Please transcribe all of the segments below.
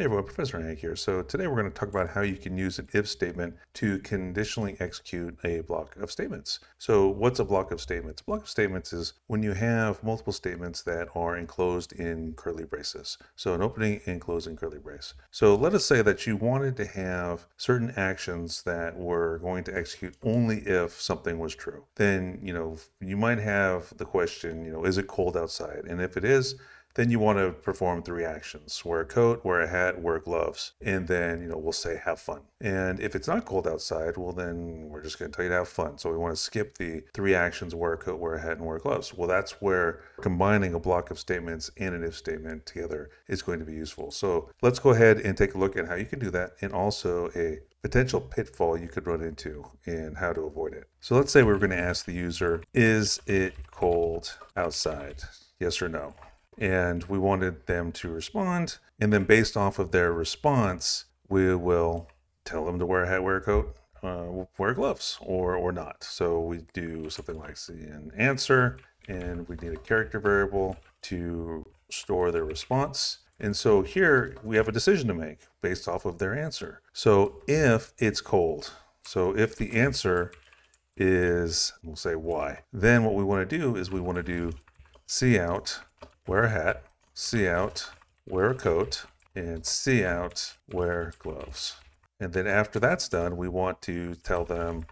Hey everyone, Professor Hank here. So today we're going to talk about how you can use an if statement to conditionally execute a block of statements. So what's a block of statements? A block of statements is when you have multiple statements that are enclosed in curly braces. So an opening and closing curly brace. So let us say that you wanted to have certain actions that were going to execute only if something was true. Then, you might have the question, is it cold outside? And if it is, then you want to perform three actions: wear a coat, wear a hat, wear gloves. And then, we'll say have fun. And if it's not cold outside, well, then we're just going to tell you to have fun. So we want to skip the three actions: wear a coat, wear a hat, and wear gloves. Well, that's where combining a block of statements and an if statement together is going to be useful. So let's go ahead and take a look at how you can do that, and also a potential pitfall you could run into and how to avoid it. So let's say we're going to ask the user, is it cold outside? Yes or no? And we wanted them to respond. And then based off of their response, we will tell them to wear a hat, wear a coat, wear gloves, or not. So we do something like an answer, and we need a character variable to store their response. And so here we have a decision to make based off of their answer. So if it's cold, so if the answer is, we'll say Y, then what we want to do is we want to do C out, wear a hat, C out, wear a coat, and C out, wear gloves. And then after that's done, we want to tell them,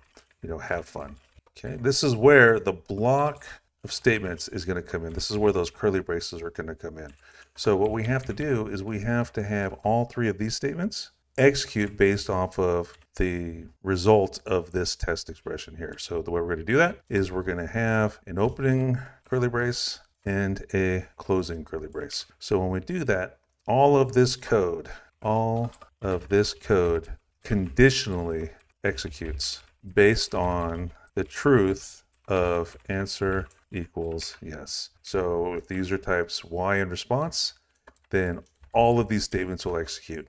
have fun. Okay, this is where the block of statements is going to come in. This is where those curly braces are going to come in. So what we have to do is we have to have all three of these statements execute based off of the result of this test expression here. So the way we're going to do that is we're going to have an opening curly brace and a closing curly brace. So when we do that, all of this code conditionally executes based on the truth of answer equals yes. So if the user types Y in response, then all of these statements will execute,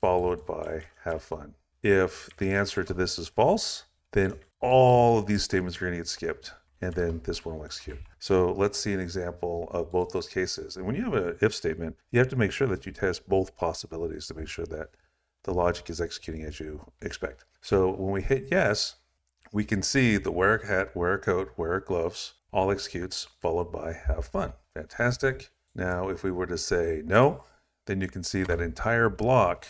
followed by have fun. If the answer to this is false, then all of these statements are going to get skipped, and then this one will execute. So let's see an example of both those cases. And when you have an if statement, you have to make sure that you test both possibilities to make sure that the logic is executing as you expect. So when we hit yes, we can see the wear a hat, wear a coat, wear gloves, all executes, followed by have fun. Fantastic. Now, if we were to say no, then you can see that entire block,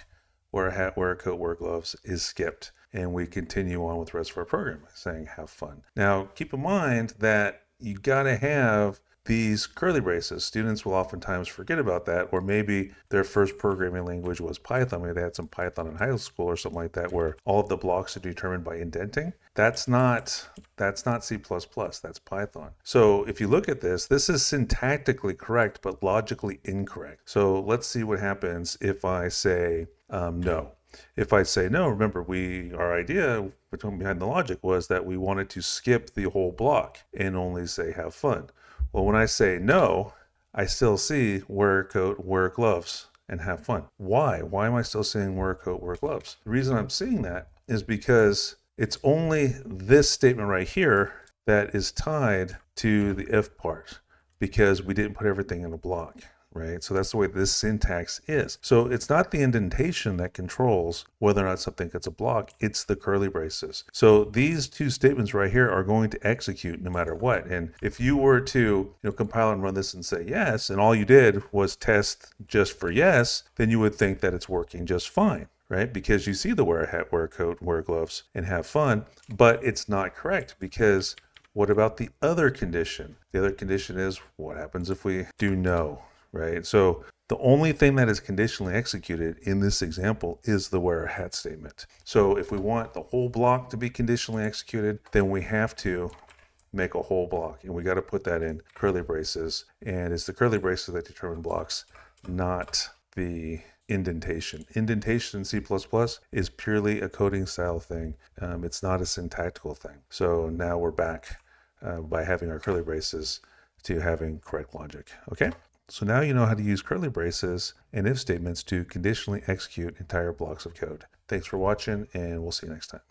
wear a hat, wear a coat, wear gloves, is skipped. And we continue on with the rest of our program saying have fun. Now, keep in mind that you gotta have these curly braces. Students will oftentimes forget about that, or maybe their first programming language was Python. Maybe they had some Python in high school or something like that, where all of the blocks are determined by indenting. That's not C++, that's Python. So if you look at this, this is syntactically correct, but logically incorrect. So let's see what happens if I say no. If I say no, remember, our idea behind the logic was that we wanted to skip the whole block and only say have fun. Well, when I say no, I still see wear a coat, wear gloves, and have fun. Why? Why am I still seeing wear a coat, wear gloves? The reason I'm seeing that is because it's only this statement right here that is tied to the if part, because we didn't put everything in a block. Right? So that's the way this syntax is. So it's not the indentation that controls whether or not something gets a block, it's the curly braces. So these two statements right here are going to execute no matter what. And if you were to compile and run this and say yes, and all you did was test just for yes, then you would think that it's working just fine, right? Because you see the wear a hat, wear a coat, wear gloves, and have fun, but it's not correct, because what about the other condition? The other condition is what happens if we do no? Right? So the only thing that is conditionally executed in this example is the wear a hat statement. So if we want the whole block to be conditionally executed, then we have to make a whole block, and we got to put that in curly braces. And it's the curly braces that determine blocks, not the indentation. Indentation in C++ is purely a coding style thing. It's not a syntactical thing. So now we're back by having our curly braces to having correct logic. Okay. So now you know how to use curly braces and if statements to conditionally execute entire blocks of code. Thanks for watching, and we'll see you next time.